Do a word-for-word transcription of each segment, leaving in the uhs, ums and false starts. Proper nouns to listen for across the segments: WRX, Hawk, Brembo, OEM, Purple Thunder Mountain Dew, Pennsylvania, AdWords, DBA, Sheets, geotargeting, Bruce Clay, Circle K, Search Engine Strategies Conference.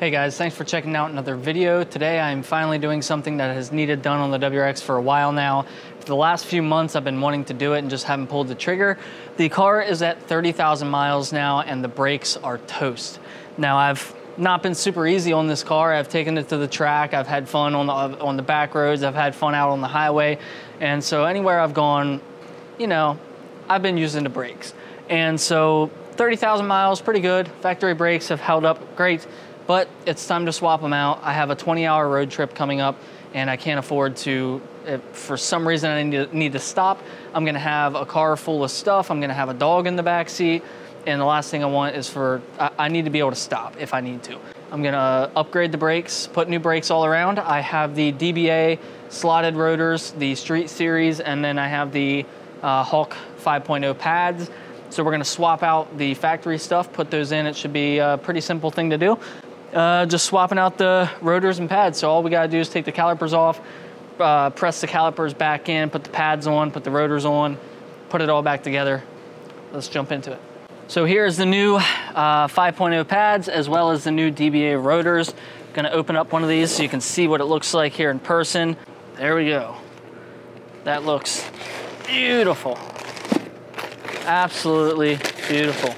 Hey guys, thanks for checking out another video. Today I'm finally doing something that has needed done on the W R X for a while now. For the last few months I've been wanting to do it and just haven't pulled the trigger. The car is at thirty thousand miles now and the brakes are toast. Now I've not been super easy on this car. I've taken it to the track, I've had fun on the, on the back roads, I've had fun out on the highway. And so anywhere I've gone, you know, I've been using the brakes. And so thirty thousand miles, pretty good. Factory brakes have held up great. But it's time to swap them out. I have a twenty hour road trip coming up and I can't afford to, if for some reason I need to, need to stop. I'm gonna have a car full of stuff. I'm gonna have a dog in the back seat. And the last thing I want is for, I, I need to be able to stop if I need to. I'm gonna upgrade the brakes, put new brakes all around. I have the D B A slotted rotors, the Street Series, and then I have the uh, Hawk five point oh pads. So we're gonna swap out the factory stuff, put those in. It should be a pretty simple thing to do. Uh, just swapping out the rotors and pads. So all we gotta do is take the calipers off, uh, press the calipers back in, put the pads on, put the rotors on, put it all back together. Let's jump into it. So here's the new uh, five point oh pads as well as the new D B A rotors. Gonna open up one of these so you can see what it looks like here in person. There we go. That looks beautiful. Absolutely beautiful.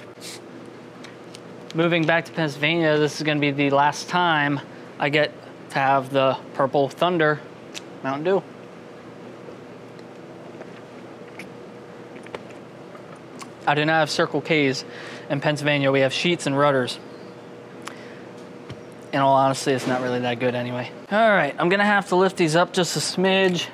Moving back to Pennsylvania, this is gonna be the last time I get to have the Purple Thunder Mountain Dew. I do not have Circle K's in Pennsylvania. We have Sheets and Rudders. In all honesty, it's not really that good anyway. All right, I'm gonna have to lift these up just a smidge.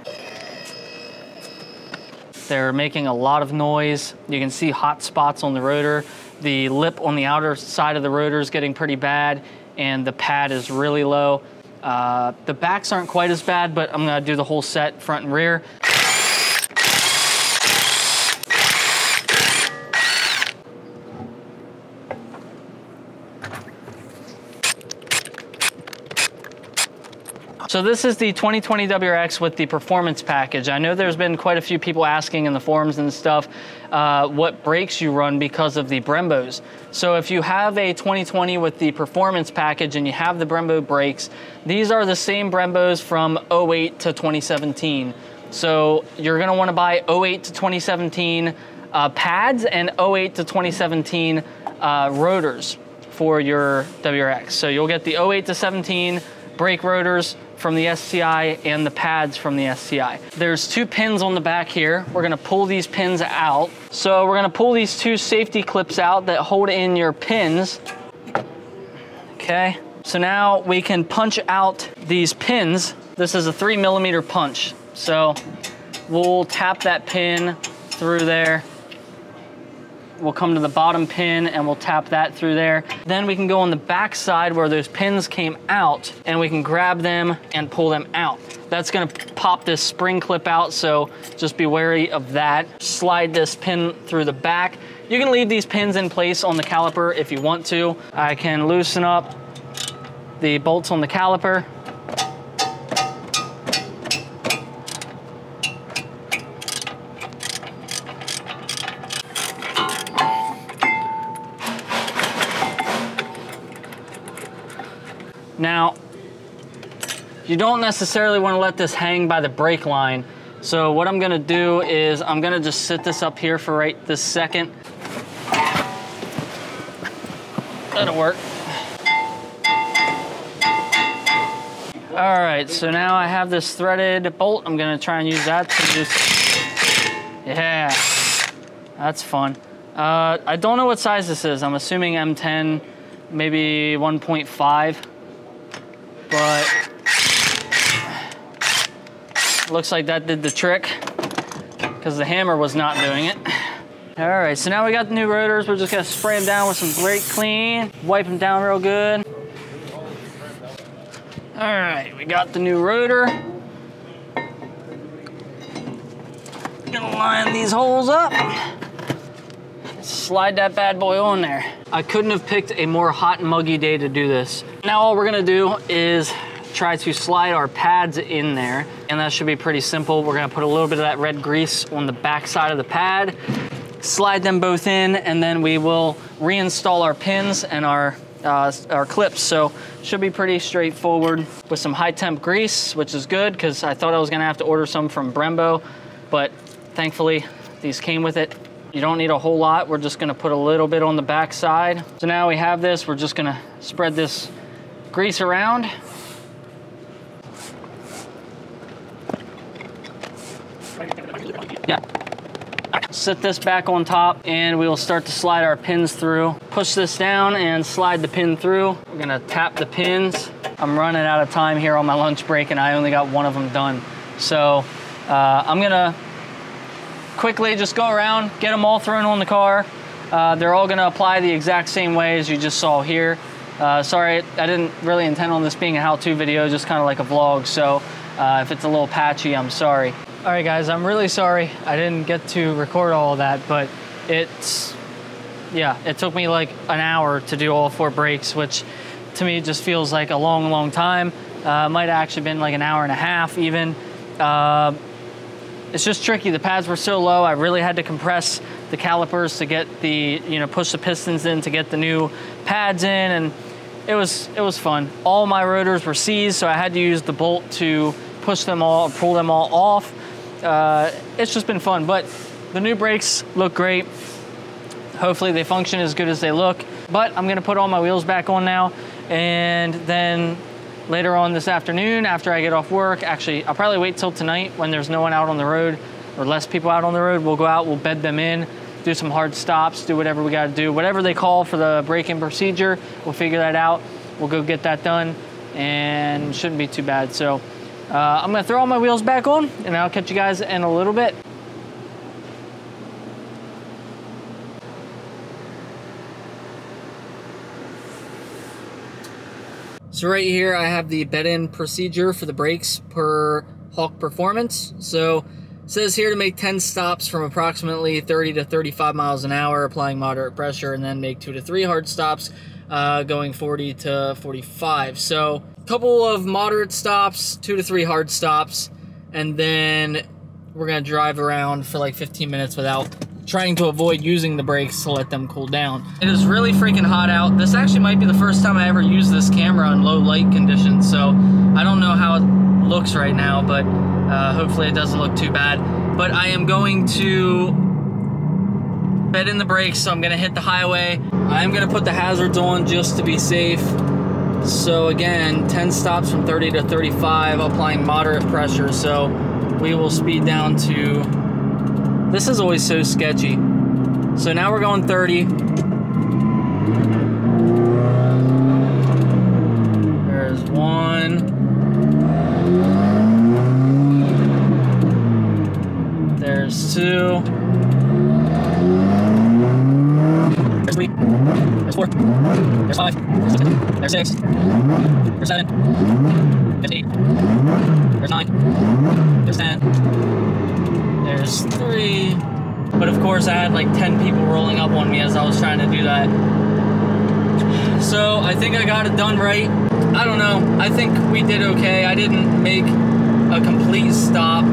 They're making a lot of noise. You can see hot spots on the rotor. The lip on the outer side of the rotor is getting pretty bad and the pad is really low. Uh, the backs aren't quite as bad, but I'm gonna do the whole set front and rear. So this is the twenty twenty W R X with the performance package. I know there's been quite a few people asking in the forums and stuff uh, what brakes you run because of the Brembos. So if you have a twenty twenty with the performance package and you have the Brembo brakes, these are the same Brembos from oh eight to twenty seventeen. So you're gonna wanna buy oh eight to twenty seventeen uh, pads and oh eight to twenty seventeen uh, rotors for your W R X. So you'll get the oh eight to seventeen brake rotors from the S C I and the pads from the S C I. There's two pins on the back here. We're gonna pull these pins out. So we're gonna pull these two safety clips out that hold in your pins. Okay, so now we can punch out these pins. This is a three millimeter punch. So we'll tap that pin through there. We'll come to the bottom pin and we'll tap that through there. Then we can go on the back side where those pins came out and we can grab them and pull them out. That's gonna pop this spring clip out, so just be wary of that. Slide this pin through the back. You can leave these pins in place on the caliper if you want to. I can loosen up the bolts on the caliper. Now, you don't necessarily want to let this hang by the brake line. So what I'm going to do is I'm going to just sit this up here for right this second. That'll work. All right, so now I have this threaded bolt. I'm going to try and use that to just, yeah, that's fun. Uh, I don't know what size this is. I'm assuming M ten, maybe one point five. But looks like that did the trick because the hammer was not doing it. All right, so now we got the new rotors. We're just gonna spray them down with some brake clean, wipe them down real good. All right, we got the new rotor. Gonna line these holes up. Slide that bad boy on there. I couldn't have picked a more hot and muggy day to do this. Now all we're gonna do is try to slide our pads in there, and that should be pretty simple. We're gonna put a little bit of that red grease on the back side of the pad, slide them both in, and then we will reinstall our pins and our uh, or clips, so should be pretty straightforward. With some high temp grease, which is good because I thought I was gonna have to order some from Brembo, but thankfully these came with it. You don't need a whole lot. We're just gonna put a little bit on the back side. So now we have this, we're just gonna spread this grease around. Yeah. Set this back on top and we will start to slide our pins through. Push this down and slide the pin through. We're gonna tap the pins. I'm running out of time here on my lunch break and I only got one of them done. So uh, I'm gonna quickly just go around, get them all thrown on the car. Uh, they're all gonna apply the exact same way as you just saw here. Uh, sorry, I didn't really intend on this being a how-to video, just kind of like a vlog. So uh, if it's a little patchy, I'm sorry. All right guys, I'm really sorry I didn't get to record all of that, but it's, yeah, it took me like an hour to do all four brakes, which to me just feels like a long, long time. Uh, might have actually been like an hour and a half even. Uh, it's just tricky, the pads were so low, I really had to compress the calipers to get the, you know, push the pistons in to get the new pads in, and it was, it was fun. All my rotors were seized, so I had to use the bolt to push them all, pull them all off. Uh, it's just been fun, but the new brakes look great. Hopefully they function as good as they look, but I'm gonna put all my wheels back on now. And then later on this afternoon, after I get off work, actually, I'll probably wait till tonight when there's no one out on the road or less people out on the road. We'll go out, we'll bed them in, do some hard stops, do whatever we gotta do, whatever they call for the break-in procedure. We'll figure that out. We'll go get that done and shouldn't be too bad. So uh, I'm gonna throw all my wheels back on and I'll catch you guys in a little bit. So right here, I have the bed-in procedure for the brakes per Hawk Performance. So it says here to make ten stops from approximately thirty to thirty-five miles an hour, applying moderate pressure, and then make two to three hard stops, uh, going forty to forty-five. So a couple of moderate stops, two to three hard stops, and then we're gonna drive around for like fifteen minutes without trying to avoid using the brakes to let them cool down. It is really freaking hot out. This actually might be the first time I ever used this camera in low light conditions, so I don't know how it looks right now, but uh, hopefully it doesn't look too bad. But I am going to bed in the brakes, so I'm gonna hit the highway. I'm gonna put the hazards on just to be safe. So again, ten stops from thirty to thirty-five, applying moderate pressure, so we will speed down to, this is always so sketchy. So now we're going thirty. There's one. There's two. There's three. There's four. There's five. There's six. There's seven. There's eight. There's nine. There's ten. There's three, but of course I had like ten people rolling up on me as I was trying to do that. So I think I got it done right. I don't know, I think we did okay. I didn't make a complete stop,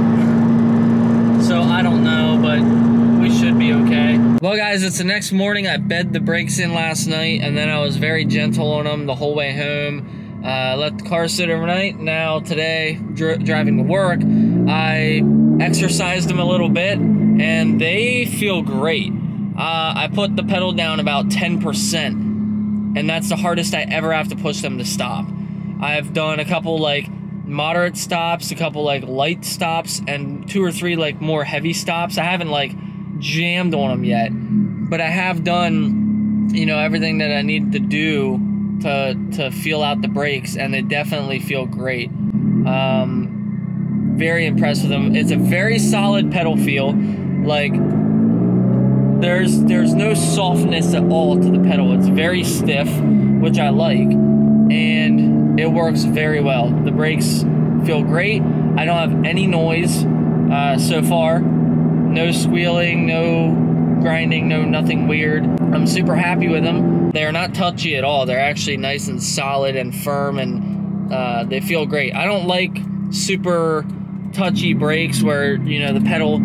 so I don't know, but we should be okay. Well guys, it's the next morning. I bed the brakes in last night and then I was very gentle on them the whole way home. Uh, let the car sit overnight. Now today, dri driving to work, I exercised them a little bit and they feel great. Uh, I put the pedal down about ten percent and that's the hardest I ever have to push them to stop. I've done a couple like moderate stops, a couple like light stops, and two or three like more heavy stops. I haven't like jammed on them yet, but I have done, you know, everything that I need to do to, to feel out the brakes, and they definitely feel great. Um, very impressed with them. It's a very solid pedal feel. Like there's there's no softness at all to the pedal. It's very stiff, which I like, and it works very well. The brakes feel great. I don't have any noise uh, so far. No squealing, no grinding, no nothing weird. I'm super happy with them. They're not touchy at all. They're actually nice and solid and firm, and uh, they feel great. I don't like super touchy brakes where, you know, the pedal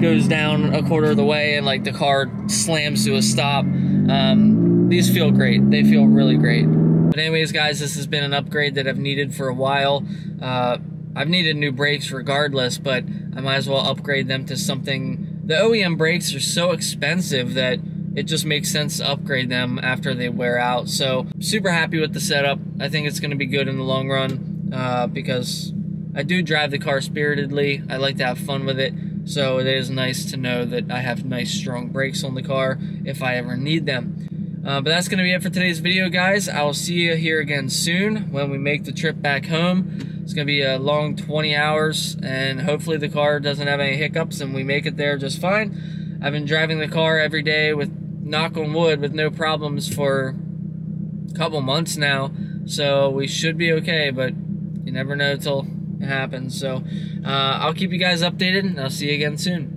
goes down a quarter of the way and like the car slams to a stop. Um, These feel great. They feel really great. But anyways, guys, this has been an upgrade that I've needed for a while. Uh, I've needed new brakes regardless, but I might as well upgrade them to something. The O E M brakes are so expensive that it just makes sense to upgrade them after they wear out. So, super happy with the setup. I think it's going to be good in the long run uh, because I do drive the car spiritedly. I like to have fun with it. So it is nice to know that I have nice strong brakes on the car if I ever need them. Uh, but that's going to be it for today's video, guys. I will see you here again soon when we make the trip back home. It's going to be a long twenty hours, and hopefully the car doesn't have any hiccups and we make it there just fine. I've been driving the car every day with, knock on wood, with no problems for a couple months now. So we should be okay, but you never know till happens. So uh, I'll keep you guys updated, and I'll see you again soon.